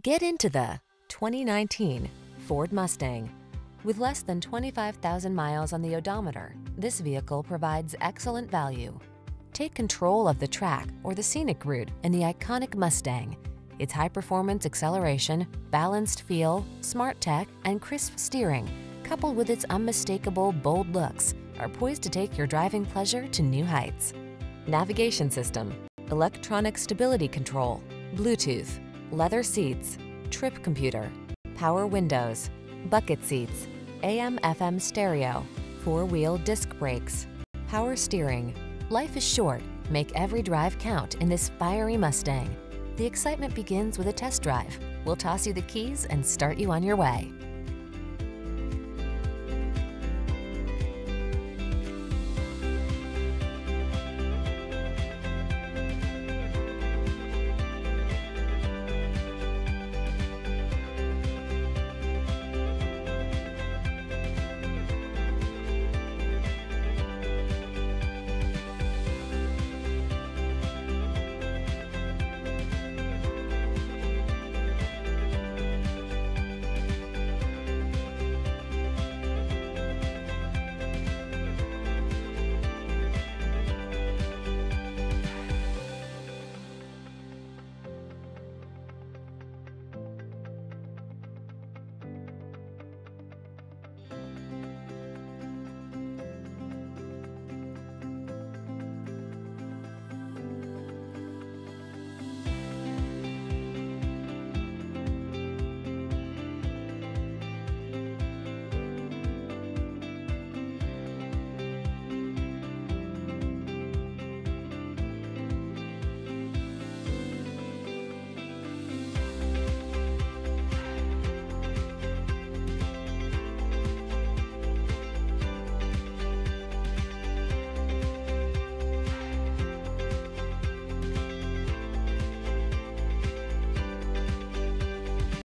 Get into the 2019 Ford Mustang. With less than 25,000 miles on the odometer, this vehicle provides excellent value. Take control of the track or the scenic route in the iconic Mustang. Its high-performance acceleration, balanced feel, smart tech, and crisp steering, coupled with its unmistakable bold looks, are poised to take your driving pleasure to new heights. Navigation system, electronic stability control, Bluetooth, leather seats, trip computer, power windows, bucket seats, AM/FM stereo, four-wheel disc brakes, power steering. Life is short. Make every drive count in this fiery Mustang. The excitement begins with a test drive. We'll toss you the keys and start you on your way.